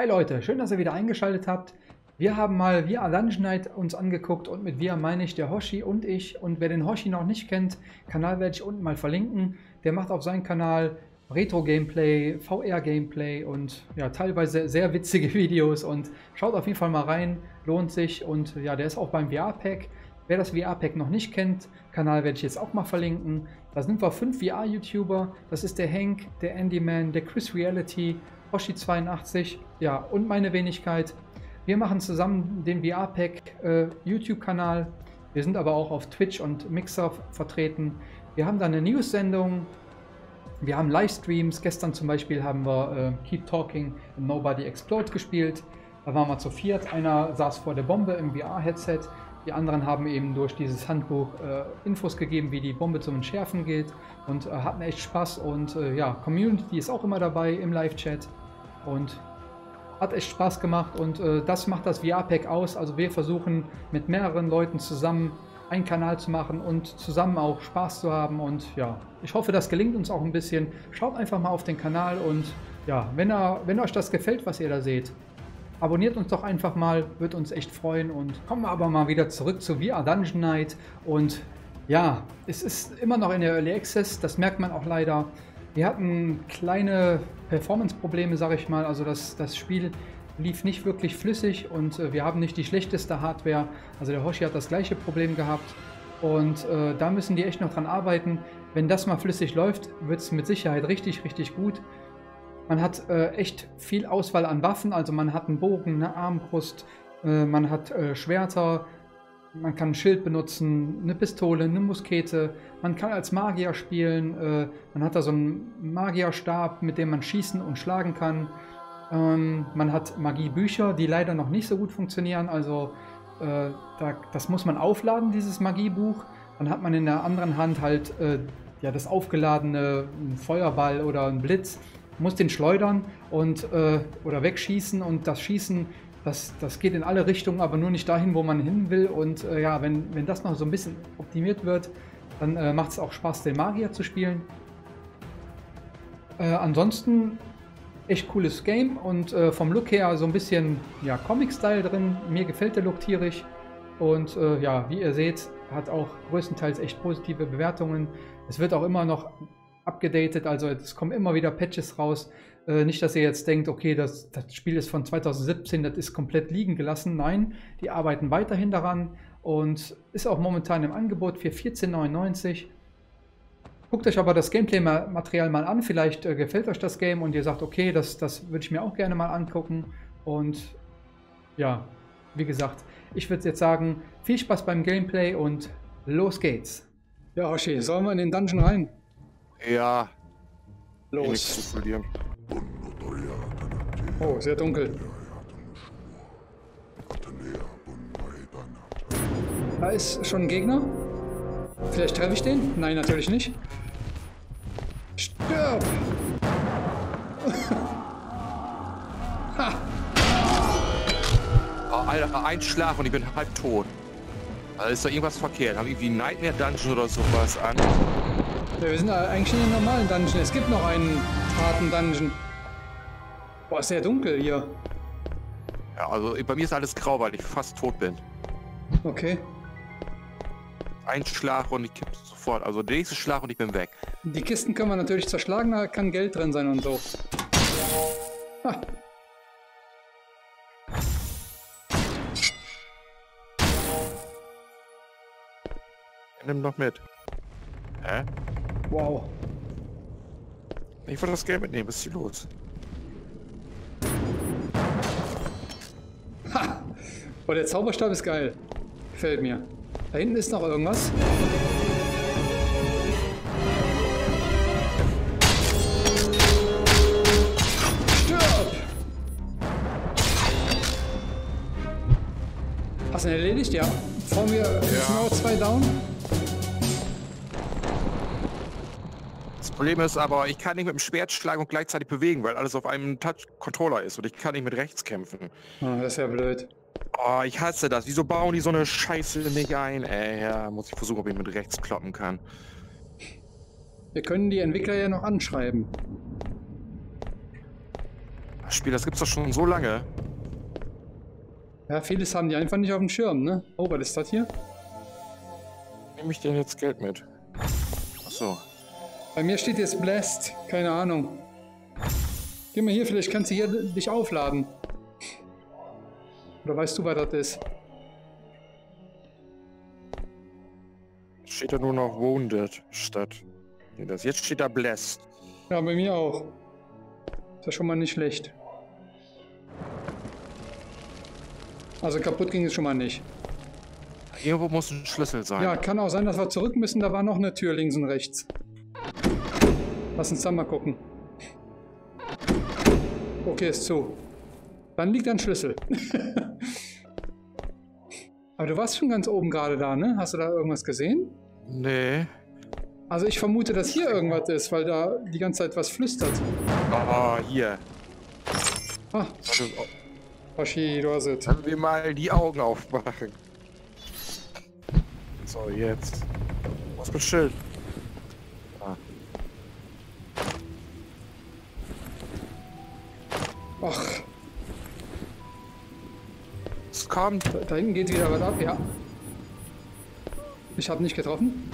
Hi Leute, schön, dass ihr wieder eingeschaltet habt. Wir haben mal VR Dungeon Knight uns angeguckt und mit VR meine ich der Hoshi und ich. Und wer den Hoshi noch nicht kennt, Kanal werde ich unten mal verlinken. Der macht auf seinem Kanal Retro-Gameplay, VR-Gameplay und ja, teilweise sehr witzige Videos. Und schaut auf jeden Fall mal rein, lohnt sich. Und ja, der ist auch beim VR-Pack. Wer das VR-Pack noch nicht kennt, Kanal werde ich jetzt auch mal verlinken. Da sind wir 5 VR-YouTuber. Das ist der Hank, der Andyman, der Chris-Reality, Hoshi82, ja, und meine Wenigkeit. Wir machen zusammen den VR-Pack YouTube-Kanal. Wir sind aber auch auf Twitch und Mixer vertreten. Wir haben da eine News-Sendung. Wir haben Livestreams. Gestern zum Beispiel haben wir Keep Talking and Nobody Exploit gespielt. Da waren wir zu viert. Einer saß vor der Bombe im VR-Headset. Die anderen haben eben durch dieses Handbuch Infos gegeben, wie die Bombe zum Entschärfen geht, und hatten echt Spaß. Und ja, Community ist auch immer dabei im Live-Chat und hat echt Spaß gemacht. Und das macht das VR-Pack aus. Also wir versuchen mit mehreren Leuten zusammen einen Kanal zu machen und zusammen auch Spaß zu haben. Und ja, ich hoffe, das gelingt uns auch ein bisschen. Schaut einfach mal auf den Kanal und ja, wenn euch das gefällt, was ihr da seht, abonniert uns doch einfach mal, wird uns echt freuen. Und kommen wir aber mal wieder zurück zu VR Dungeon Knight. Und ja, es ist immer noch in der Early Access, das merkt man auch leider. Wir hatten kleine Performance-Probleme, sage ich mal. Also das Spiel lief nicht wirklich flüssig und wir haben nicht die schlechteste Hardware. Also der Hoshi hat das gleiche Problem gehabt. Und da müssen die echt noch dran arbeiten. Wenn das mal flüssig läuft, wird es mit Sicherheit richtig, richtig gut. Man hat echt viel Auswahl an Waffen, also man hat einen Bogen, eine Armbrust, man hat Schwerter, man kann ein Schild benutzen, eine Pistole, eine Muskete, man kann als Magier spielen, man hat da so einen Magierstab, mit dem man schießen und schlagen kann. Man hat Magiebücher, die leider noch nicht so gut funktionieren, also das muss man aufladen, dieses Magiebuch. Dann hat man in der anderen Hand halt ja, das aufgeladene, ein Feuerball oder ein Blitz. Muss den schleudern und, oder wegschießen, und das Schießen, das geht in alle Richtungen, aber nur nicht dahin, wo man hin will. Und ja, wenn das noch so ein bisschen optimiert wird, dann macht es auch Spaß, den Magier zu spielen. Ansonsten echt cooles Game und vom Look her so ein bisschen, ja, Comic-Style drin. Mir gefällt der Look tierisch und ja, wie ihr seht, hat auch größtenteils echt positive Bewertungen. Es wird auch immer noch upgedatet, also es kommen immer wieder Patches raus. Nicht, dass ihr jetzt denkt, okay, das Spiel ist von 2017, das ist komplett liegen gelassen. Nein, die arbeiten weiterhin daran und ist auch momentan im Angebot für 14,99. Guckt euch aber das Gameplay-Material mal an, vielleicht gefällt euch das Game und ihr sagt, okay, das würde ich mir auch gerne mal angucken. Und ja, wie gesagt, ich würde jetzt sagen, viel Spaß beim Gameplay und los geht's. Ja, Hoshi, sollen wir in den Dungeon rein? Ja. Los. Oh, sehr dunkel. Da ist schon ein Gegner. Vielleicht treffe ich den? Nein, natürlich nicht. Stirb! Ha! Oh, Alter, ein Schlag und ich bin halb tot. Also ist da irgendwas verkehrt? Haben irgendwie Nightmare Dungeon oder sowas an? Ja, wir sind eigentlich in einem normalen Dungeon. Es gibt noch einen harten Dungeon. Boah, ist sehr dunkel hier. Ja, also bei mir ist alles grau, weil ich fast tot bin. Okay. Ein Schlag und ich kippe sofort. Also der nächste Schlag und ich bin weg. Die Kisten können wir natürlich zerschlagen, da kann Geld drin sein und so. Ha. Nimm doch mit. Hä? Wow. Ich wollte das Geld mitnehmen, was ist hier los? Ha! Oh, der Zauberstab ist geil. Gefällt mir. Da hinten ist noch irgendwas. Stirb! Hast du ihn erledigt? Ja. Vor mir sind noch 2 down. Das Problem ist aber, ich kann nicht mit dem Schwert schlagen und gleichzeitig bewegen, weil alles auf einem Touch-Controller ist und ich kann nicht mit rechts kämpfen. Oh, das ist ja blöd. Oh, ich hasse das. Wieso bauen die so eine Scheiße nicht ein? Ey, ja, muss ich versuchen, ob ich mit rechts kloppen kann. Wir können die Entwickler ja noch anschreiben. Das Spiel, das gibt's doch schon so lange. Ja, vieles haben die einfach nicht auf dem Schirm, ne? Oh, was ist das hier? Nehme ich denn jetzt Geld mit? Achso. Bei mir steht jetzt Blast. Keine Ahnung. Geh mal hier, vielleicht kannst du hier dich aufladen. Oder weißt du, was das ist? Steht da nur noch Wounded statt. Nee, das. Jetzt steht da Blast. Ja, bei mir auch. Ist ja schon mal nicht schlecht. Also kaputt ging es schon mal nicht. Irgendwo muss ein Schlüssel sein. Ja, kann auch sein, dass wir zurück müssen. Da war noch eine Tür links und rechts. Lass uns dann mal gucken. Okay, ist zu. Dann liegt ein Schlüssel. Aber du warst schon ganz oben gerade da, ne? Hast du da irgendwas gesehen? Nee. Also ich vermute, dass hier irgendwas ist, weil da die ganze Zeit was flüstert. Ah, oh, hier. Ah. Hoshi, du hast es. Können wir mal die Augen aufmachen? So, jetzt. Was mit Schild? Ah. Ach. Es kommt. Da hinten geht wieder was ab, ja. Ich habe nicht getroffen.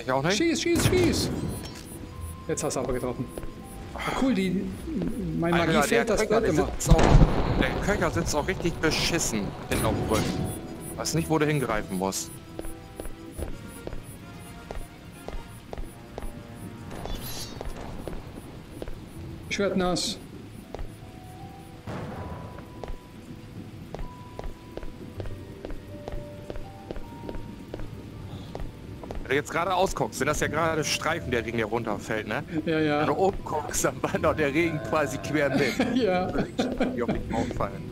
Ich auch nicht. Schieß, schieß, schieß! Jetzt hast du aber getroffen. Ach, cool, die... Mein Magie fehlt, das Blatt immer. Der Köcher sitzt auch richtig beschissen hinten auf dem Rücken. Weiß nicht, wo du hingreifen musst. Ich werde nass. Wenn du jetzt gerade ausguckst, sind das ja gerade Streifen, der Regen, der runterfällt, ne? Ja, ja. Wenn du oben guckst, dann war noch der Regen quasi quer mit. Ja. Die auch nicht auffallen.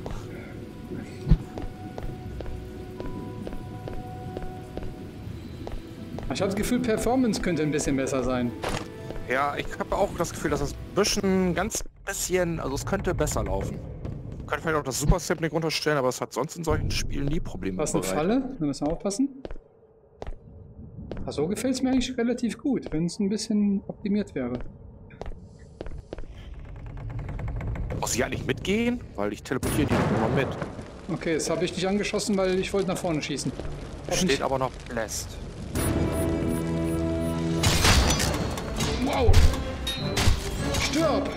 Ich habe das Gefühl, Performance könnte ein bisschen besser sein. Ja, ich habe auch das Gefühl, dass das ein bisschen, ganz bisschen, also es könnte besser laufen. Ich könnte vielleicht auch das Super Simpling runterstellen, aber es hat sonst in solchen Spielen nie Probleme. Was eine Falle? Da müssen wir aufpassen. Also gefällt es mir eigentlich relativ gut, wenn es ein bisschen optimiert wäre. Muss ich eigentlich mitgehen? Weil ich teleportiere die nochmal mit. Okay, jetzt habe ich dich angeschossen, weil ich wollte nach vorne schießen. Steht aber noch Blast. Wow! Stirb!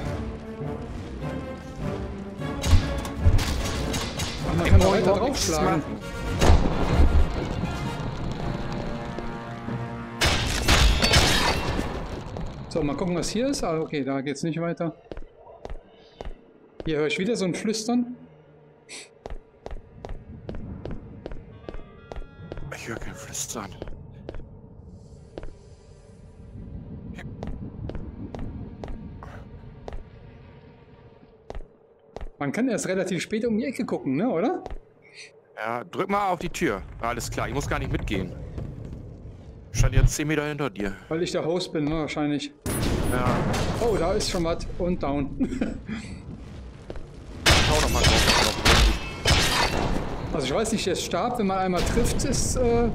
Ach, man kann auch weiter draufschlagen. So, mal gucken, was hier ist. Ah, okay, da geht's nicht weiter. Hier höre ich wieder so ein Flüstern. Ich höre kein Flüstern. Man kann erst relativ spät um die Ecke gucken, ne, oder? Ja, drück mal auf die Tür. Alles klar, ich muss gar nicht mitgehen. Ich stand jetzt 10 Meter hinter dir. Weil ich der Host bin, ne, wahrscheinlich. Ja. Oh, da ist schon was. Und down. Schau doch mal drauf. Also ich weiß nicht, der Stab, wenn man einmal trifft, ist... Der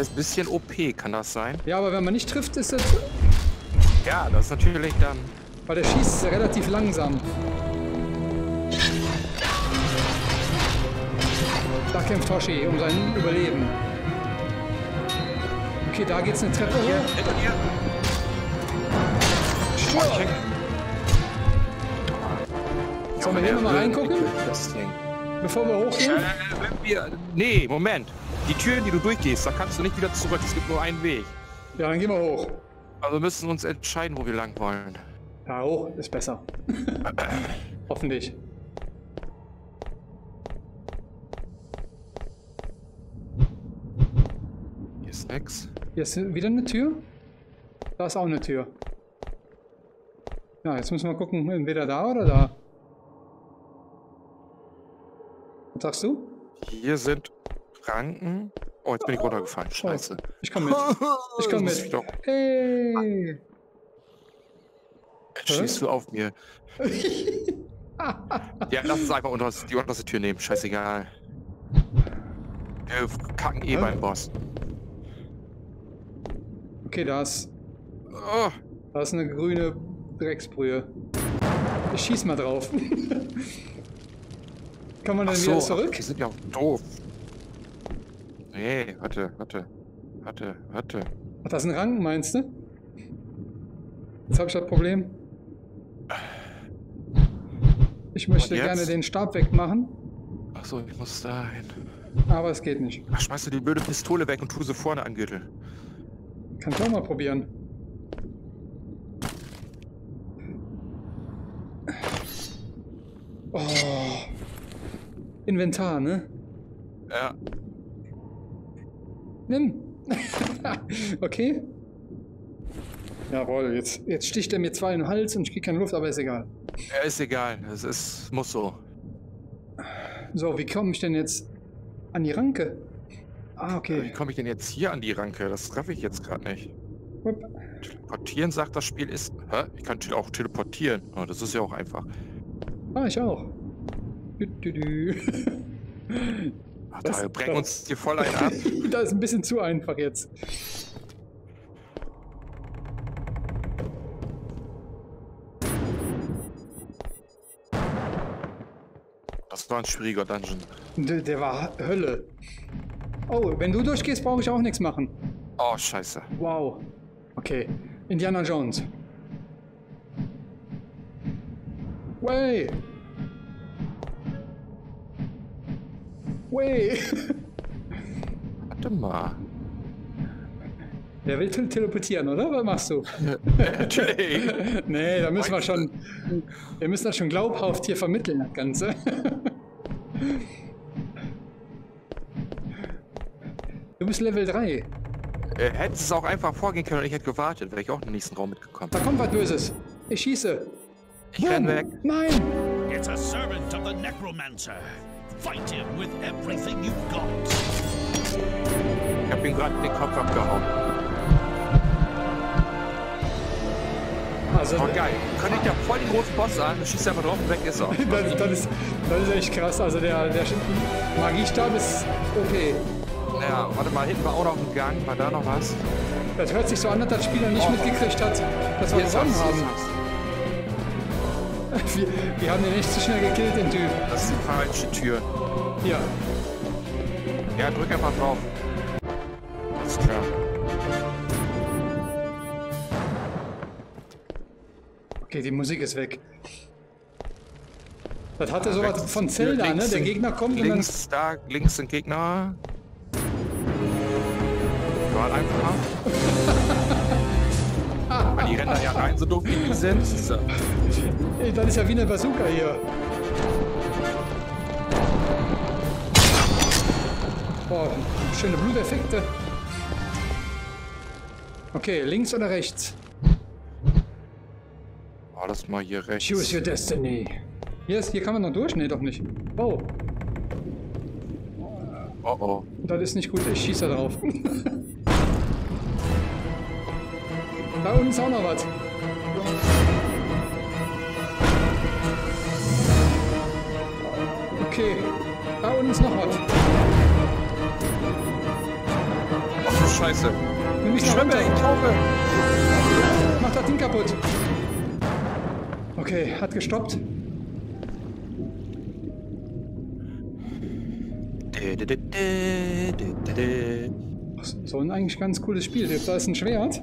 ist ein bisschen OP, kann das sein? Ja, aber wenn man nicht trifft, ist das... Ja, das ist natürlich dann... Weil der schießt relativ langsam. Da kämpft Hoshi um sein Überleben. Okay, da geht's eine Treppe hier. Hinter dir. Sturm. Sollen wir hier nochmal reingucken? Bevor wir hochgehen? Nee, Moment. Die Tür, die du durchgehst, da kannst du nicht wieder zurück. Es gibt nur einen Weg. Ja, dann gehen wir hoch. Also wir müssen uns entscheiden, wo wir lang wollen. Ja, hoch ist besser. Hoffentlich. Hier ist nix. Hier ist wieder eine Tür. Da ist auch eine Tür. Ja, jetzt müssen wir gucken, entweder da oder da. Was sagst du? Hier sind Ranken. Oh, jetzt bin ich runtergefallen. Scheiße. Oh, ich komm mit. Ich komm mit. Hey! Schießt du auf mir? Ja, lass uns einfach unter die unterste Tür nehmen. Scheißegal. Wir kacken eh beim Boss. Okay, da ist... Oh. Da ist eine grüne Drecksbrühe. Ich schieß mal drauf. Kann man dann wieder zurück? Die sind ja auch doof. Nee, warte. Hat das einen Rang, meinst du? Jetzt habe ich das Problem. Ich möchte gerne den Stab wegmachen. Ach so, ich muss dahin. Aber es geht nicht. Ach, schmeiß dir die blöde Pistole weg und tu sie vorne an Gürtel. Kann ich auch mal probieren. Oh. Inventar, ne? Ja. Nimm. Okay. Jawohl, jetzt sticht er mir zwei in den Hals und ich krieg keine Luft, aber ist egal. Ja, ist egal. Es muss so. So, wie komme ich denn jetzt an die Ranke? Ah, okay. Wie komme ich denn jetzt hier an die Ranke? Das treffe ich jetzt gerade nicht. Hup. Teleportieren, sagt das Spiel, ist... Hä? Ich kann auch teleportieren. Oh, das ist ja auch einfach. Ah, ich auch. Dü-dü-dü. Ach, da bringen uns hier voll einen ab. Das ist ein bisschen zu einfach jetzt. Das war ein schwieriger Dungeon. Der war Hölle. Oh, wenn du durchgehst, brauche ich auch nichts machen. Oh, scheiße. Wow. Okay. Indiana Jones. Way! Way! Warte mal. Der will teleportieren, oder? Was machst du? Natürlich. Nee, da müssen wir schon... Wir müssen das schon glaubhaft hier vermitteln, das Ganze. Du bist Level 3. Hättest es auch einfach vorgehen können und ich hätte gewartet, wäre ich auch in den nächsten Raum mitgekommen. Da kommt was Böses. Ich schieße. Ich renn weg. Nein! It's a servant of the necromancer. Fight him with everything you've got. Ich hab ihm gerade den Kopf abgehauen. Also, oh geil. Könnte ich da voll den großen Boss an, schießt einfach drauf und weg ist er. das ist echt krass. Also der Magiestab ist okay. Ja, warte mal, hinten war auch noch ein Gang, war da noch was? Das hört sich so an, dass das Spiel noch nicht mitgekriegt hat, dass wir gewonnen haben. Wir haben den echt zu schnell gekillt, den Typ. Das ist die falsche Tür. Ja. Ja, drück einfach drauf. Alles klar. Okay, die Musik ist weg. Das hatte sowas von Zelda, links, ne? Der Gegner kommt links, und dann... Links sind Gegner. War einfach. Weil die rennen da ja rein, so doof wie die sind. Ey, das ist ja wie eine Bazooka hier. Boah, schöne Bluteffekte. Okay, links oder rechts? War das mal hier rechts? Choose your destiny. Yes, hier kann man noch durch? Nee, doch nicht. Oh. Oh oh. Das ist nicht gut, ich schieße da drauf. Da unten ist auch noch was. Okay, da unten ist noch was. Ach du Scheiße. Nimm mich da runter. Ich tauche. Mach das Ding kaputt. Okay, hat gestoppt. So ein eigentlich ganz cooles Spiel. Da ist ein Schwert.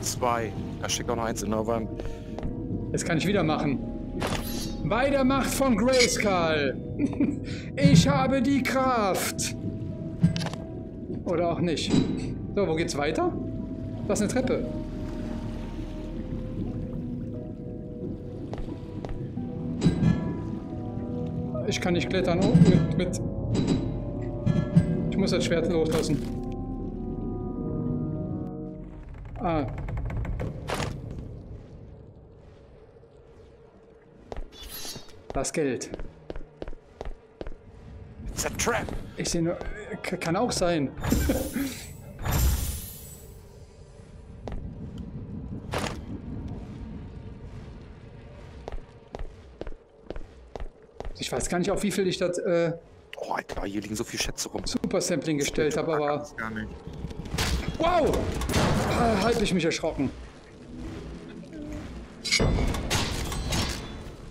Zwei. Da steckt auch noch eins in der Wand. Jetzt kann ich wieder machen. Bei der Macht von Grayskull. Ich habe die Kraft. Oder auch nicht. So, wo geht's weiter? Das ist eine Treppe. Ich kann nicht klettern. Oh, mit. Ich muss das Schwert loslassen. Ah. Das Geld. It's a trap. Ich sehe nur... Kann auch sein. Ich weiß gar nicht, auf wie viel ich das... Oh, Alter, hier liegen so viele Schätze rum. Super Sampling gestellt habe, aber... Gar nicht. Wow! Halt mich erschrocken.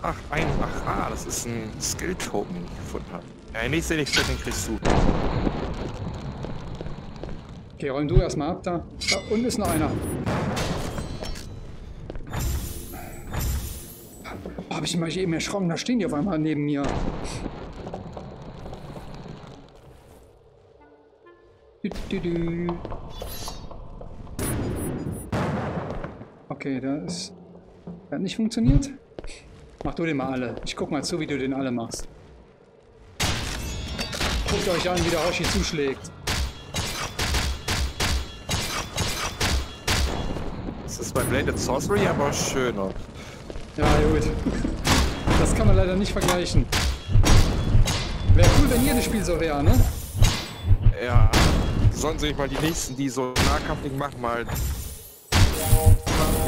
Ach, das ist ein Skill-Token, den ich gefunden habe. Ja, nächste, den kriegst du. Okay, räum du erstmal ab da. Da unten ist noch einer. Hab ich mich eben erschrocken, da stehen die auf einmal neben mir. Okay, da ist... Der hat nicht funktioniert. Mach du den mal alle. Ich guck mal zu, wie du den alle machst. Guckt euch an, wie der Hoshi zuschlägt. Das ist bei Blade and Sorcery aber schöner. Ja, gut. Das kann man leider nicht vergleichen. Wäre cool, wenn jedes Spiel so wäre, ne? Ja. Sollen sich mal die nächsten, die so Nahkampfding machen, mal die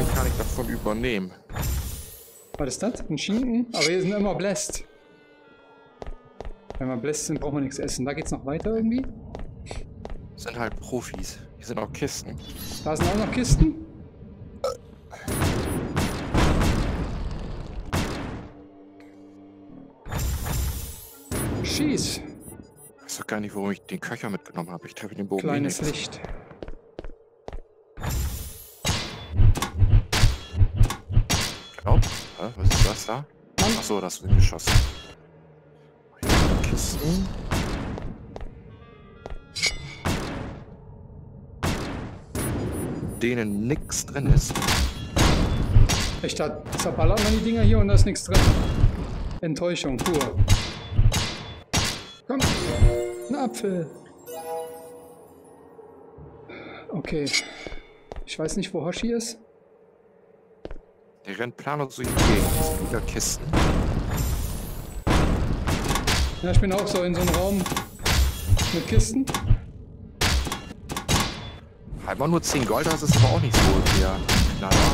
Mechanik davon übernehmen. Was ist das? Ein Schinken? Aber hier sind immer bläst. Wenn wir bläst sind, braucht man nichts essen. Da geht's noch weiter irgendwie? Das sind halt Profis. Hier sind auch Kisten. Da sind auch noch Kisten? Schieß! Ich weiß doch gar nicht, warum ich den Köcher mitgenommen habe. Ich treffe den Bogen. Kleines Licht. Was ist das da? Achso, das wird geschossen. Kisten. Denen nichts drin ist. Echt, da zerballert man die Dinger hier und da ist nichts drin. Enttäuschung pur. Komm, ein Apfel. Okay. Ich weiß nicht, wo Hoshi ist. Der rennt planlos durch die Gegend. Das sind wieder Kisten. Ja, ich bin auch so in so einem Raum mit Kisten. Halt mal nur 10 Gold, das ist aber auch nicht so. Ja. Naja.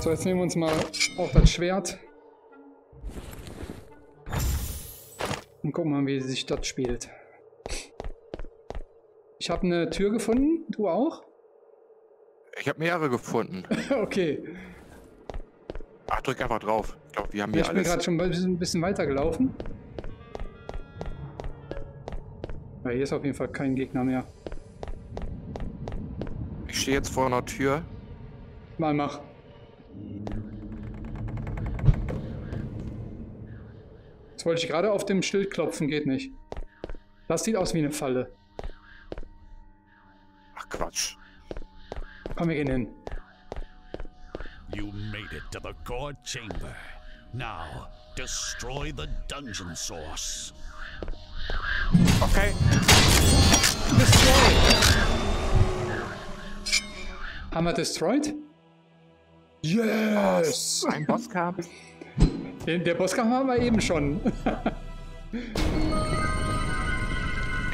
So, jetzt nehmen wir uns mal auch das Schwert. Und gucken mal, wie sich das spielt. Ich habe eine Tür gefunden. Du auch? Ich habe mehrere gefunden. Okay. Ach, drück einfach drauf. Ich glaube, wir haben hier alles. Ich bin gerade schon ein bisschen weiter gelaufen. Ja, hier ist auf jeden Fall kein Gegner mehr. Ich stehe jetzt vor einer Tür. Mal mach. Jetzt wollte ich gerade auf dem Schild klopfen, geht nicht. Das sieht aus wie eine Falle. Ach, Quatsch. Komm, wir gehen hin. You made it to the core chamber. Now destroy the dungeon source. Okay. Destroy. Haben wir destroyed? Yes! Oh, ein Bosskampf. Der Bosskampf haben wir eben schon.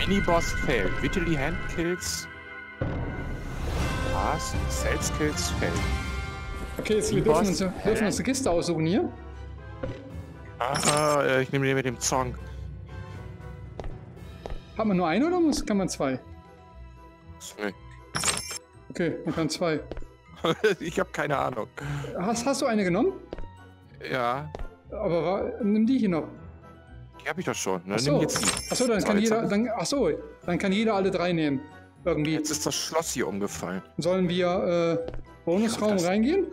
Any boss failed. Vitally hand kills. Sales-Kills fällt. Okay, jetzt wir dürfen uns eine Kiste aussuchen hier. Aha, ich nehme den mit dem Zong. Hat man nur einen oder kann man zwei? Zwei. Okay, man kann zwei. Ich habe keine Ahnung. Hast du eine genommen? Ja. Aber nimm die hier noch. Die habe ich doch schon. Ne? Achso, dann kann jeder alle drei nehmen. Irgendwie. Jetzt ist das Schloss hier umgefallen. Sollen wir Bonusraum reingehen?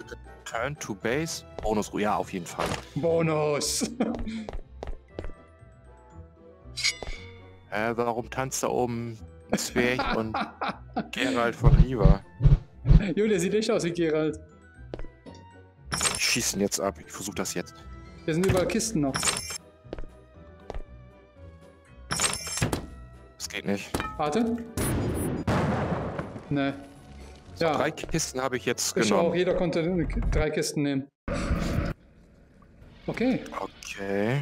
Return to Base. Bonus, ja, auf jeden Fall. Bonus! Warum tanzt da oben ein Zwerg und Geralt von Riva? Jo, der sieht echt aus wie Geralt. Ich schieße ihn jetzt ab. Ich versuche das jetzt. Hier sind überall Kisten noch. Das geht nicht. Warte. Ne. So, ja. 3 Kisten habe ich jetzt genommen. Auch, jeder konnte 3 Kisten nehmen. Okay. Okay.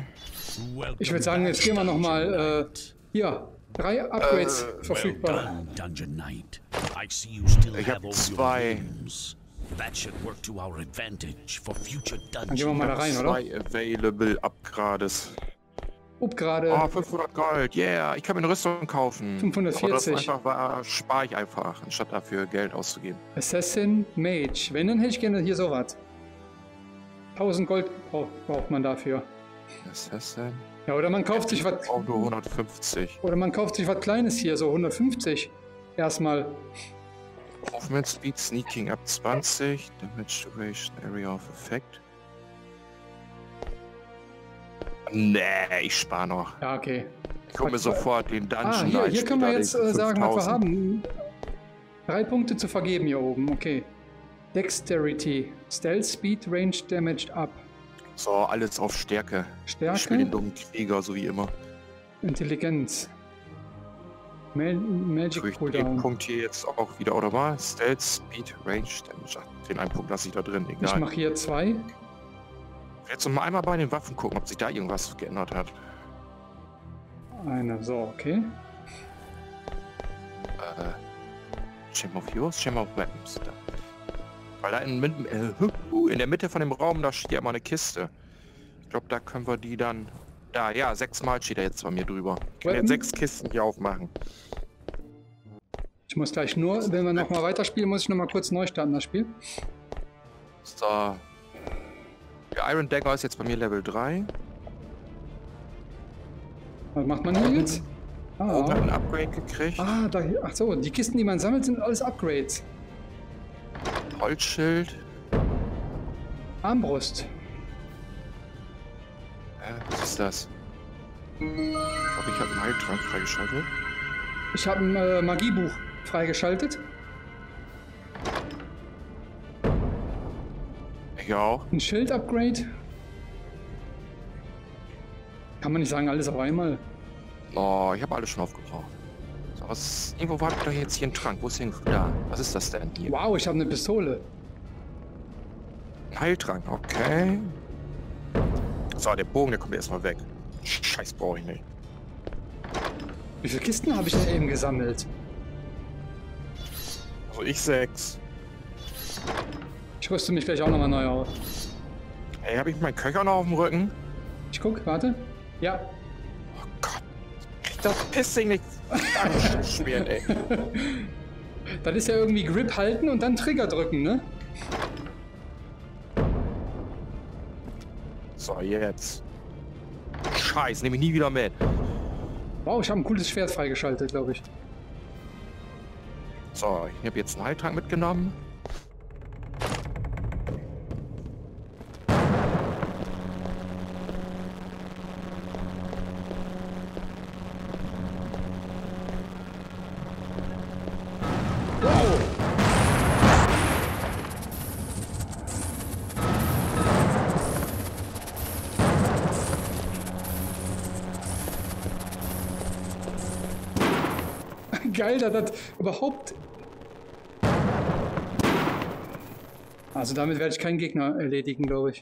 Ich würde sagen, jetzt gehen wir nochmal. Hier, 3 Upgrades verfügbar. Ich habe 2. Dann gehen wir mal da rein, oder? 2 available Upgrades. Upgrade. Oh, 500 Gold, yeah. Ich kann mir eine Rüstung kaufen. 540. Aber das einfach war, spare ich einfach, anstatt dafür Geld auszugeben. Assassin, Mage. Wenn, dann hätte ich gerne hier sowas. 1000 Gold braucht man dafür. Was ist das denn? Ja, oder man kauft sich was. Auch nur 150. Oder man kauft sich was Kleines hier, so 150. Erstmal. Movement Speed, Sneaking ab 20, Damage Duration, Area of Effect. Nee, ich spare noch. Ja, okay. Ich gucke mir sofort den Dungeon an. Hier können wir jetzt sagen, was wir haben. 3 Punkte zu vergeben hier oben, okay. Dexterity, Stealth, Speed, Range, Damaged up. So, alles auf Stärke. Ich spiele den dummen Krieger, so wie immer. Intelligenz. Magic Cooldown. Den Punkt hier jetzt auch wieder, oder was? Stealth, Speed, Range, Damage up. Den einen Punkt lasse ich da drin, egal. Ich mache hier 2. Jetzt noch mal einmal bei den Waffen gucken, ob sich da irgendwas geändert hat. Eine, so, okay. Shame of Yours, Shame of Weapons. Weil da in der Mitte von dem Raum, da steht ja immer eine Kiste. Ich glaube, da können wir die dann... Da, ja, 6-mal steht da jetzt bei mir drüber. Ich kann jetzt 6 Kisten hier aufmachen. Ich muss gleich nur, wenn wir nochmal weiterspielen, muss ich nochmal kurz neu starten, das Spiel. So. Der Iron Dagger ist jetzt bei mir Level 3. Was macht man hier jetzt? Ah, ich habe ein Upgrade gekriegt. Ah, da, ach so, die Kisten, die man sammelt, sind alles Upgrades. Holzschild. Armbrust. Was ist das? Ich glaube, ich habe einen Heiltrank freigeschaltet. Ich habe ein Magiebuch freigeschaltet. Ich auch. Ein Schild-Upgrade. Kann man nicht sagen, alles auf einmal. Oh, ich habe alles schon aufgebraucht. So, was, irgendwo war doch jetzt hier ein Trank. Wo ist denn da? Was ist das denn hier? Wow, ich habe eine Pistole. Ein Heiltrank, okay. So, der Bogen, der kommt erstmal weg. Scheiß, brauche ich nicht. Wie viele Kisten habe ich denn eben gesammelt? Also ich 6. Ich rüste mich gleich auch nochmal neu auf. Ey, habe ich meinen Köcher noch auf dem Rücken? Ich guck, warte. Ja. Das Pissing nicht spielen, ey. Das ist ja irgendwie Grip halten und dann Trigger drücken, ne? So, jetzt. Scheiß, nehme ich nie wieder mit. Wow, ich habe ein cooles Schwert freigeschaltet, glaube ich. So, ich habe jetzt einen Heiltrank mitgenommen. Geil, dass das überhaupt... Also damit werde ich keinen Gegner erledigen, glaube ich.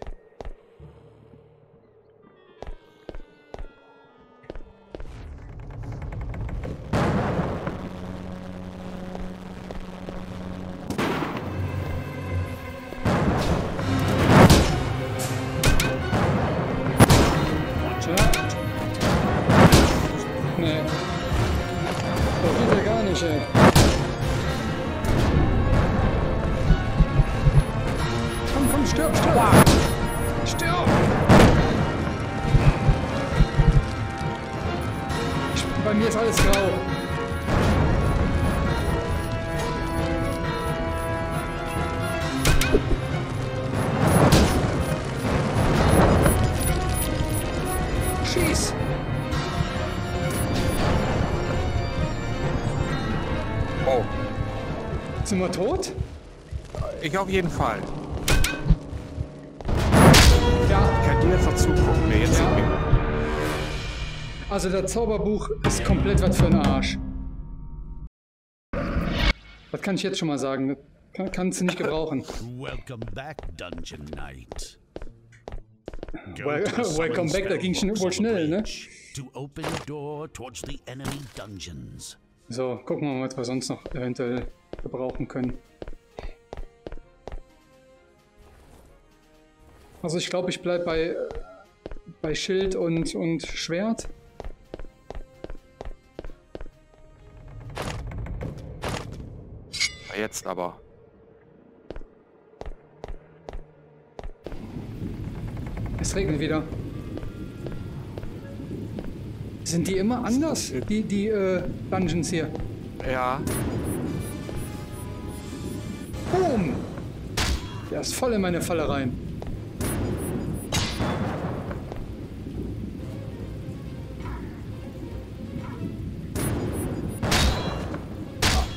Sind wir tot? Ich auf jeden Fall. Ja. Ich kann dir jetzt noch zugucken. Nee, jetzt ja. Also das Zauberbuch ist komplett was für ein Arsch. Das kann ich jetzt schon mal sagen. Kannst du nicht gebrauchen. Welcome back, Dungeon Knight. Welcome back, da ging wohl schnell, ne? So, gucken wir mal, was wir sonst noch eventuell gebrauchen können. Also ich glaube, ich bleibe bei Schild und Schwert. Jetzt aber. Es regnet wieder. Sind die immer anders, die Dungeons hier? Ja. Boom! Der ist voll in meine Falle rein.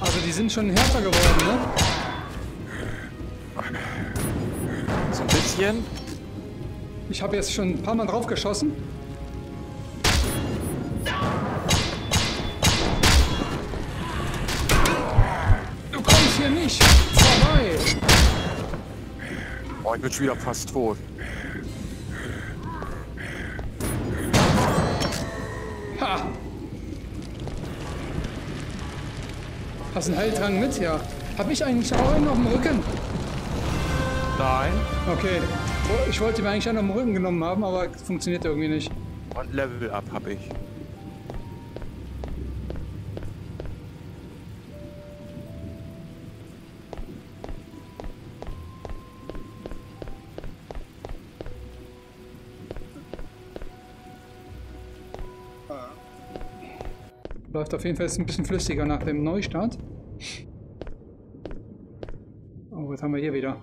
Also die sind schon härter geworden, ne? So ein bisschen. Ich habe jetzt schon ein paar Mal drauf geschossen. Du kommst hier nicht vorbei. Oh, ich bin schon wieder fast tot. Ha! Hast einen Heiltrank mit, ja. Hab ich eigentlich auch einen auf dem Rücken? Nein. Okay. Ich wollte mir eigentlich einen auf den Rücken genommen haben, aber funktioniert irgendwie nicht. Und Level Up habe ich. Läuft auf jeden Fall jetzt ein bisschen flüssiger nach dem Neustart. Oh, was haben wir hier wieder?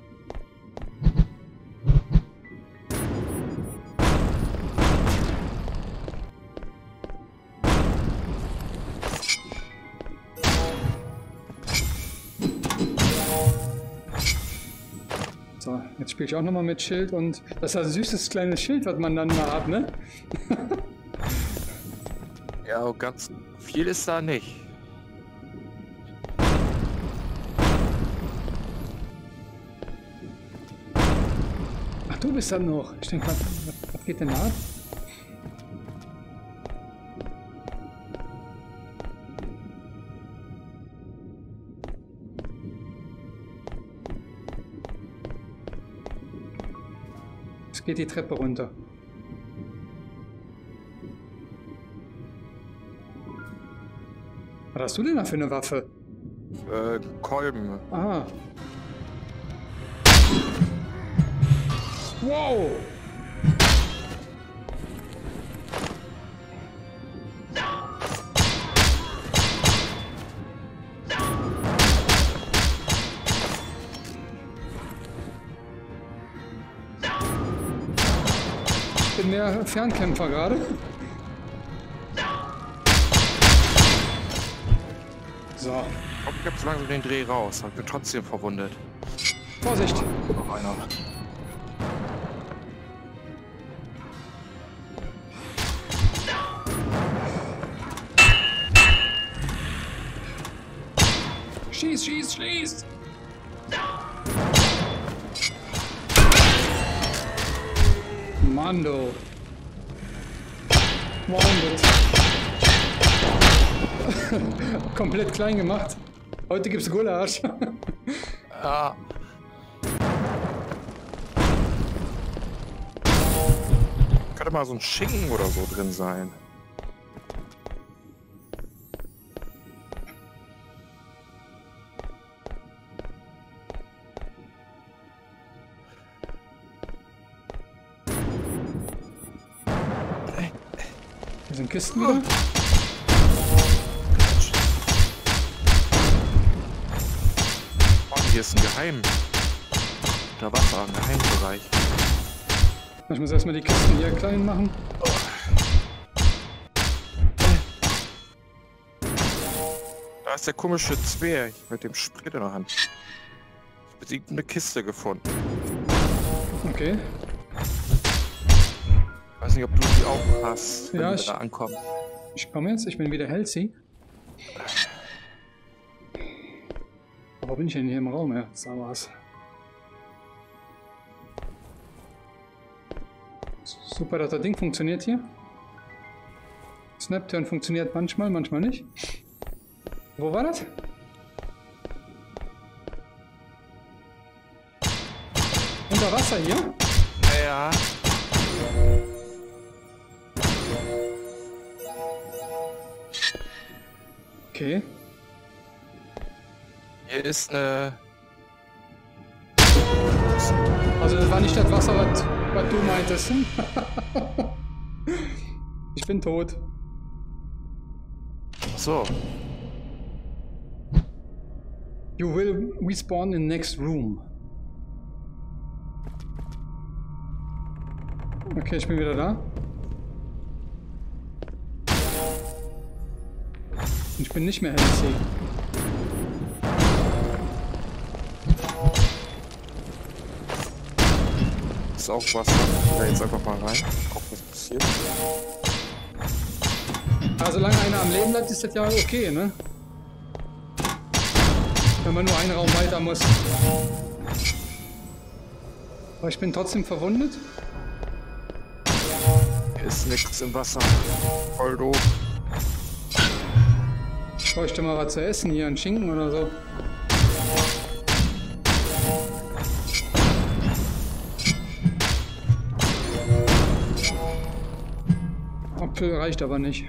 Jetzt spiele ich auch nochmal mit Schild und das ist ein süßes kleines Schild, was man dann da hat, ne? Ja, ganz viel ist da nicht. Ach, du bist dann noch. Ich denke, was geht denn da? Geht die Treppe runter. Was hast du denn da für eine Waffe? Kolben. Ah. Wow! Mehr Fernkämpfer gerade. So. Ich glaube, so langsam den Dreh raus. Ich bin trotzdem verwundet. Vorsicht! Noch einer. Schieß, schieß, schieß! Mando. Komplett klein gemacht. Heute gibt's Gulasch. Ah. Könnte mal so ein Schinken oder so drin sein. Sind Kisten wieder? Oh, hier ist ein Geheim. Da war ein Geheimbereich. Ich muss erstmal die Kisten hier klein machen. Oh. Da ist der komische Zwerg mit dem Split in der Hand. Ich besiegte eine Kiste gefunden. Okay. Ich weiß nicht, ob du die Augen hast, wenn ja, du da ankommst. Ich komme jetzt, ich bin wieder healthy. Warum bin ich denn hier im Raum? Ja, sag was. Super, dass das Ding funktioniert hier. Snapturn funktioniert manchmal, manchmal nicht. Wo war das? Unter Wasser hier? Ja. Okay. Hier ist eine... Also das war nicht das Wasser, was was du meintest. Ich bin tot. Ach so. You will respawn in next room. Okay, ich bin wieder da. Und ich bin nicht mehr healthy. Ist auch Wasser. Ich gehe jetzt einfach mal rein. Gucken, was passiert. Also, solange einer am Leben bleibt, ist das ja okay, ne? Wenn man nur einen Raum weiter muss. Aber ich bin trotzdem verwundet. Hier ist nichts im Wasser. Voll doof. Ich bräuchte mal was zu essen hier, einen Schinken oder so. Apfel reicht aber nicht.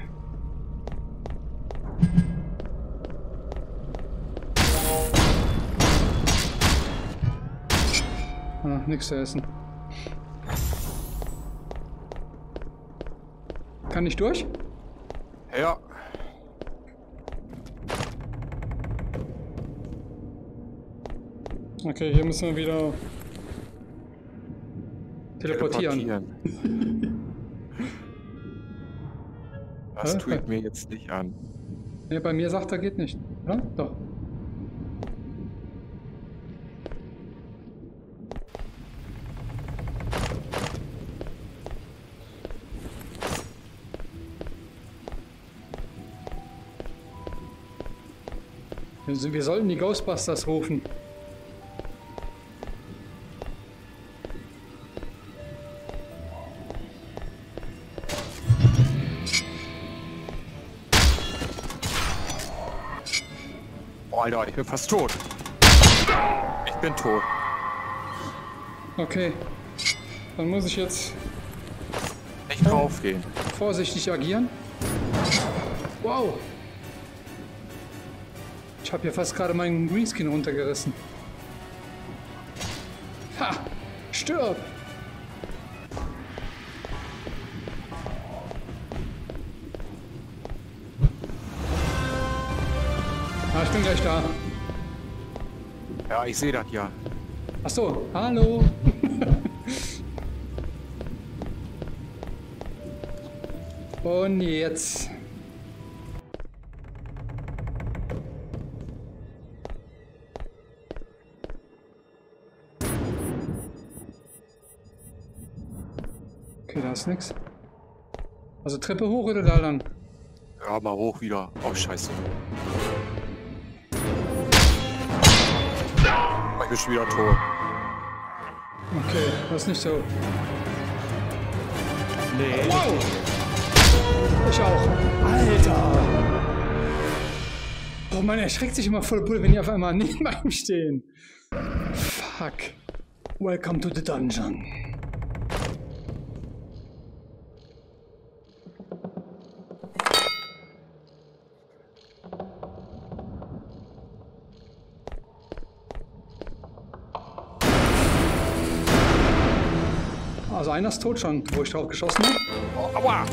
Ah, nichts zu essen. Kann ich durch? Ja. Okay, hier müssen wir wieder teleportieren. Das tut mir jetzt nicht an. Ne, bei mir sagt er, geht nicht. Oder? Doch. Also wir sollten die Ghostbusters rufen. Oh, Alter, ich bin fast tot. Ich bin tot. Okay. Dann muss ich jetzt... nicht draufgehen. Vorsichtig agieren. Wow. Ich habe hier fast gerade meinen Greenskin runtergerissen. Ha! Stirb! Ah, ich bin gleich da. Ja, ich sehe das ja. Ach so, hallo! Und jetzt... nix. Also Treppe hoch oder da lang? Ja, mal hoch wieder. Oh, scheiße. Ich bin schon wieder tot. Okay, das ist nicht so. Nee. Oh, wow! Ich auch. Alter! Oh man, erschreckt sich immer voll Bull, wenn die auf einmal neben einem stehen. Fuck. Welcome to the dungeon. Also einer ist tot schon, wo ich drauf geschossen habe. Oh, aua!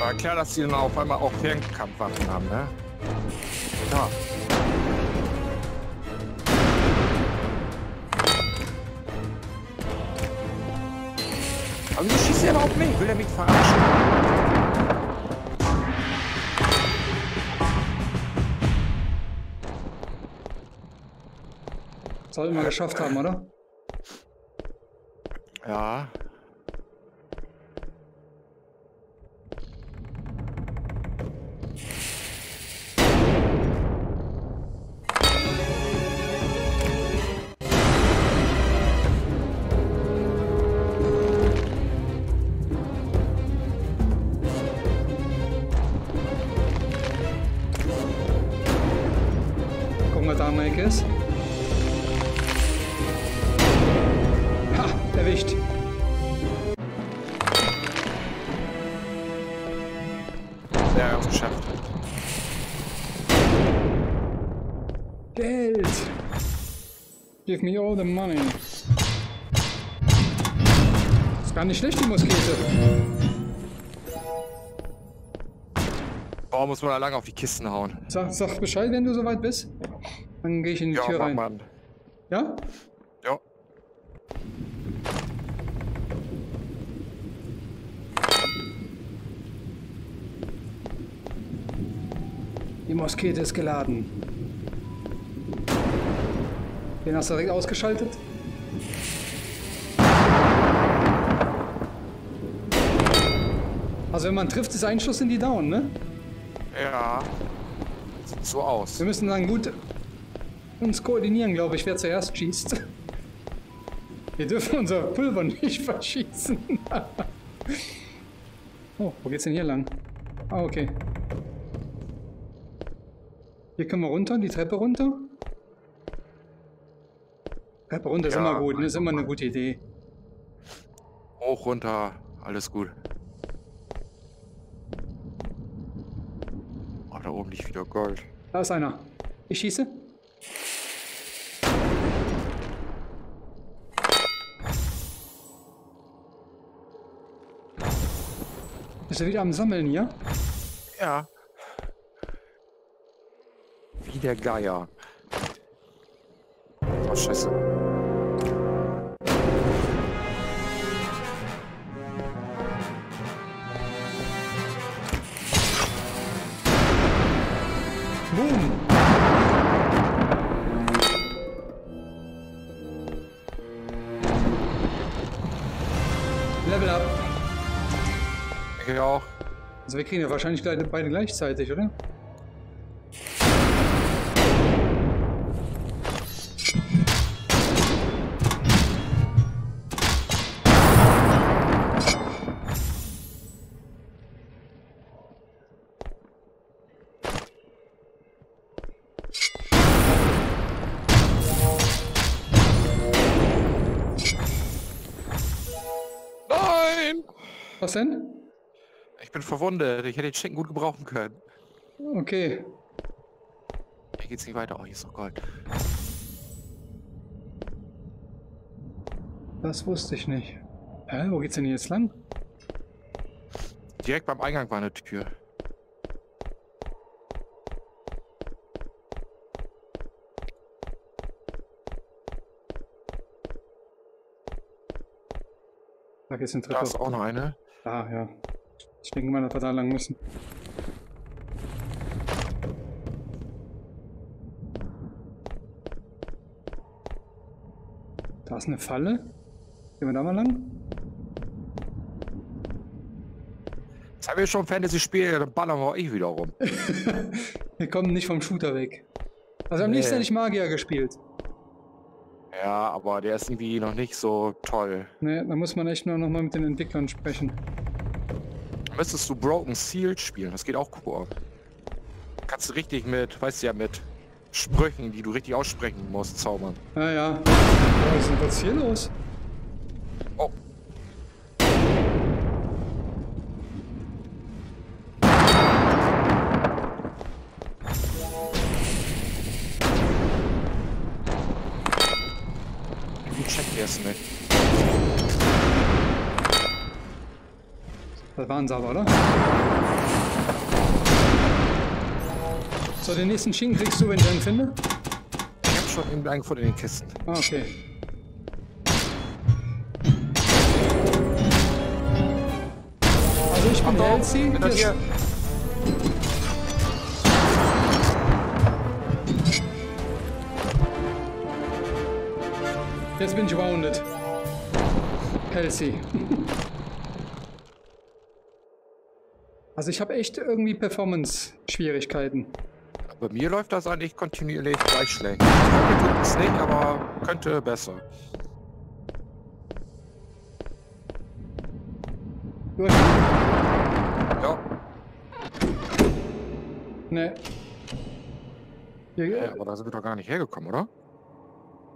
War klar, dass die dann auf einmal auch Fernkampfwaffen haben, ne? Ja. Aber die schießt ja auf mich, will er mich verarschen? Sollten wir geschafft haben, oder? Ja. Gucken wir da am Ecke ist. Erwischt. Sehr geschafft. Geld! Give me all the money. Ist gar nicht schlecht, die Muskete. Warum muss man da lange auf die Kisten hauen? Sag Bescheid, wenn du soweit bist. Dann gehe ich in die Tür rein. Mann. Ja? Ja. Die Muskete ist geladen. Den hast du direkt ausgeschaltet? Also wenn man trifft, ist ein Schuss in die Down, ne? Ja. Sieht so aus. Wir müssen dann gut uns koordinieren, glaube ich, wer zuerst schießt. Wir dürfen unser Pulver nicht verschießen. Oh, wo geht's denn hier lang? Ah, okay. Hier können wir runter, die Treppe runter. Treppe runter ist immer gut, ne? Ist immer eine gute Idee. Hoch, runter, alles gut. Oh, da oben liegt wieder Gold. Da ist einer. Ich schieße. Bist du wieder am Sammeln hier? Ja. Wie der Geier. Oh, scheiße. Boom. Level up. Ich auch. Also wir kriegen ja wahrscheinlich beide gleichzeitig, oder? Was denn? Ich bin verwundet. Ich hätte den Schinken gut gebrauchen können. Okay. Hier geht's nicht weiter. Oh, hier ist noch Gold. Das wusste ich nicht. Hä, wo geht's denn jetzt lang? Direkt beim Eingang war eine Tür. Da geht's in Treppe. Da ist auch noch eine. Ah, ja. Ich denke mal, dass wir da lang müssen. Da ist eine Falle. Gehen wir da mal lang? Jetzt haben wir schon Fantasy-Spiele, dann ballern wir auch wieder rum. Wir kommen nicht vom Shooter weg. Also am liebsten hätte ich Magier gespielt. Ja, aber der ist irgendwie noch nicht so toll. Ne, da muss man echt nur noch mal mit den Entwicklern sprechen. Müsstest du Broken Sealed spielen, das geht auch cool. Kannst du richtig mit, weißt du ja, mit Sprüchen, die du richtig aussprechen musst, zaubern. Ja, ja. Was ist denn jetzt hier los? Oh. Du checkst erst nicht. Das waren sie aber, oder? So, den nächsten Schinken kriegst du, wenn ich einen finde? Ich hab schon eben einen gefunden in den Kisten. Ah, okay. Also ich bin Elsie. Jetzt bin ich wounded. Elsie. Also ich habe echt irgendwie Performance-Schwierigkeiten. Bei mir läuft das eigentlich kontinuierlich gleich schlecht. Mir tut es nicht, aber könnte besser. Gut. Ja. Ne. Ja, aber da sind wir doch gar nicht hergekommen, oder?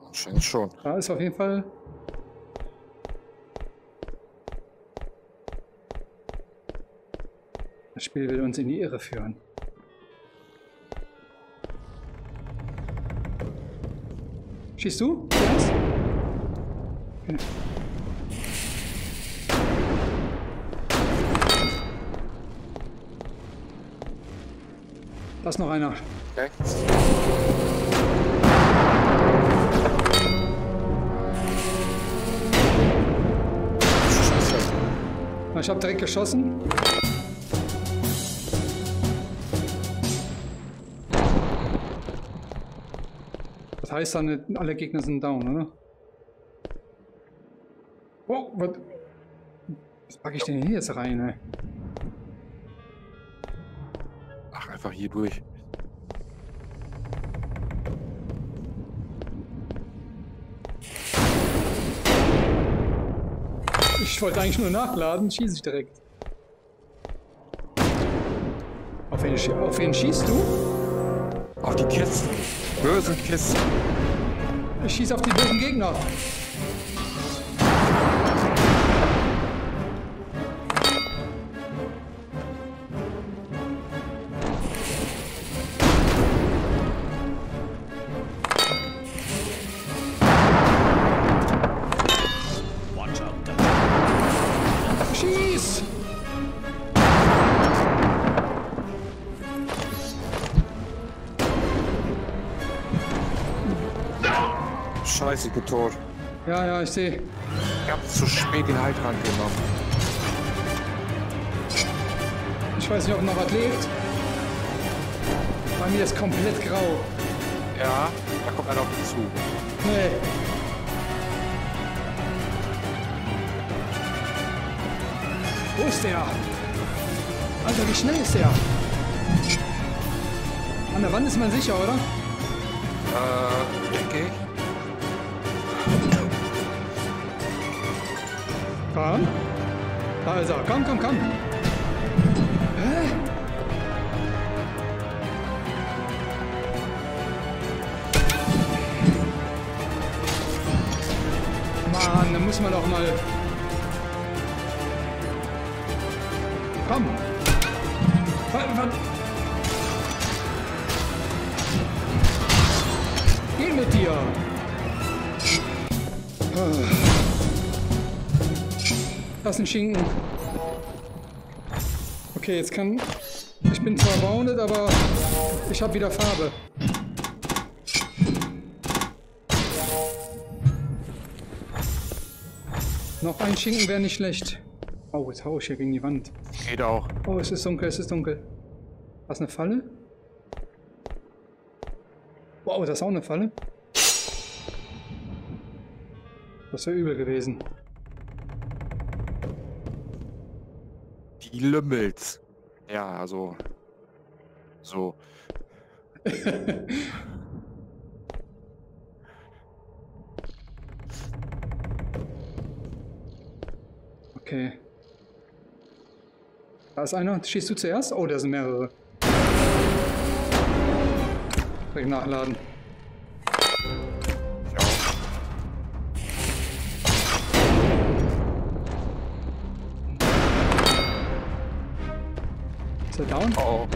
Wahrscheinlich schon. Da ist auf jeden Fall... Das Spiel will uns in die Irre führen. Schießt du? Yes. Okay. Da ist noch einer. Okay. Ich habe direkt geschossen. Das heißt dann, alle Gegner sind down, oder? Oh, was packe ich denn hier jetzt rein, ey? Ach, einfach hier durch. Ich wollte eigentlich nur nachladen, schieße ich direkt. Auf wen schießt du? Auf die Kisten. Böse Kisten. Ich schieße auf die bösen Gegner. Scheiße, ich bin tot. Ja, ja, ich sehe. Ich hab zu spät den Heiltrank genommen. Ich weiß nicht, ob noch was lebt. Bei mir ist komplett grau. Ja, da kommt einer auf mich zu. Nee. Wo ist der? Alter, wie schnell ist der? An der Wand ist man sicher, oder? Denke ich. Komm. Da ist er. Komm, komm, komm. Hä? Mann, da muss man doch mal... Komm. Geh mit dir. Das ist ein Schinken. Okay, jetzt kann... Ich bin zwar wounded, aber ich habe wieder Farbe. Noch ein Schinken wäre nicht schlecht. Oh, jetzt hau ich hier gegen die Wand. Geht auch. Oh, es ist dunkel, es ist dunkel. Was, eine Falle? Wow, das ist auch eine Falle. Das wäre übel gewesen. Die lümmelt. Ja, also. So. Okay. Da ist einer. Schießt du zuerst? Oh, da sind mehrere. Direkt nachladen. Ist er down? Oh.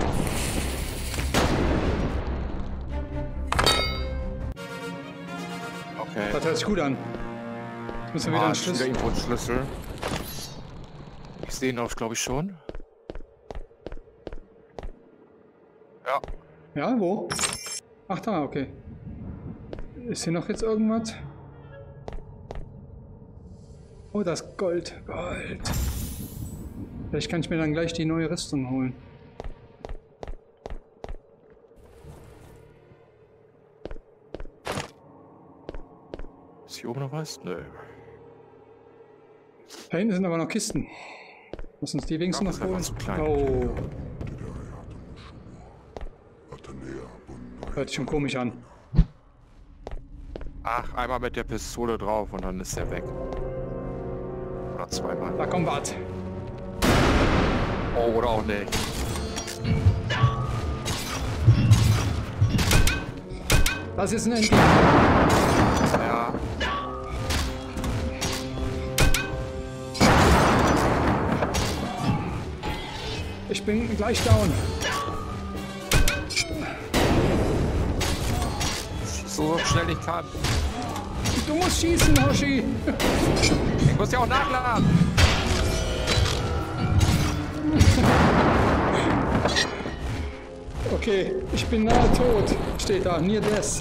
Okay. Das hört sich gut an. Jetzt müssen wir wieder einen Schlüssel. Wieder irgendwo einen Schlüssel. Ich sehe ihn auch, glaube ich, schon. Ja. Ja, wo? Ach da, okay. Ist hier noch jetzt irgendwas? Oh, das Gold. Gold. Vielleicht kann ich mir dann gleich die neue Rüstung holen. Ist hier oben noch was? Nö. Da hinten sind aber noch Kisten. Lass uns die wenigstens noch holen. Oh. Hört sich schon komisch an. Ach, einmal mit der Pistole drauf und dann ist er weg. Oder zweimal. Da kommt was. Oh, oder auch nicht. Das ist ein Endgegner. Ja. Ich bin gleich down. so schnell ich kann. Du musst schießen, Hoshi. Ich muss ja auch nachladen. Okay, ich bin nahe tot. Steht da, near death.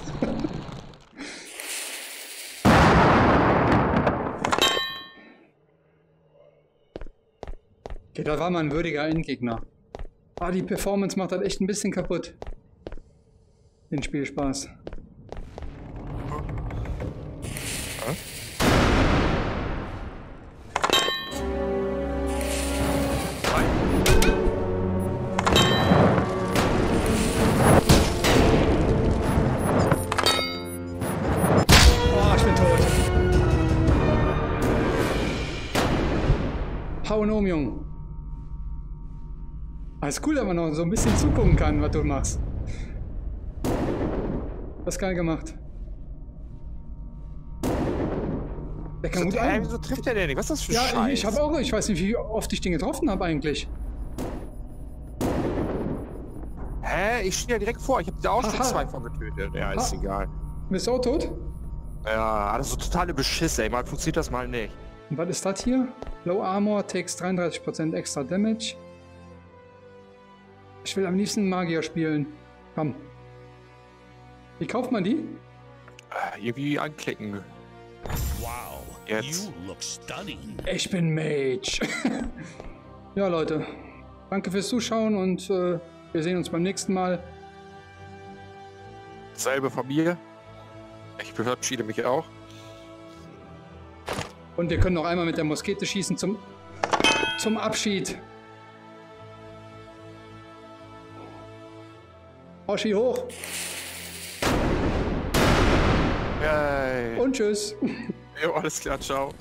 Okay, da war mal ein würdiger Endgegner. Ah, die Performance macht das echt ein bisschen kaputt. Den Spielspaß. Jung. Alles cool, dass man noch so ein bisschen zugucken kann, was du machst. Das ist geil gemacht. Der kann gut ein. Wieso trifft der denn nicht? Was ist das für Scheiß? Ja, ich habe auch, ich weiß nicht, wie oft ich den getroffen habe eigentlich. Hä? Ich stehe ja direkt vor. Ich habe da auch schon zwei von getötet. Ja, ist egal. Bist du auch tot? Ja, das ist so totale Beschiss, ey. Mal funktioniert das mal nicht. Und was ist das hier? Low Armor takes 33% extra Damage. Ich will am liebsten Magier spielen. Komm. Wie kauft man die? Irgendwie anklicken. Wow. Jetzt. You look stunning. Ich bin Mage. Ja, Leute. Danke fürs Zuschauen und wir sehen uns beim nächsten Mal. Selbe Familie. Ich verabschiede mich auch. Und wir können noch einmal mit der Muskete schießen zum Abschied. Hoshi hoch. Yay. Und tschüss. Jo, alles klar, ciao.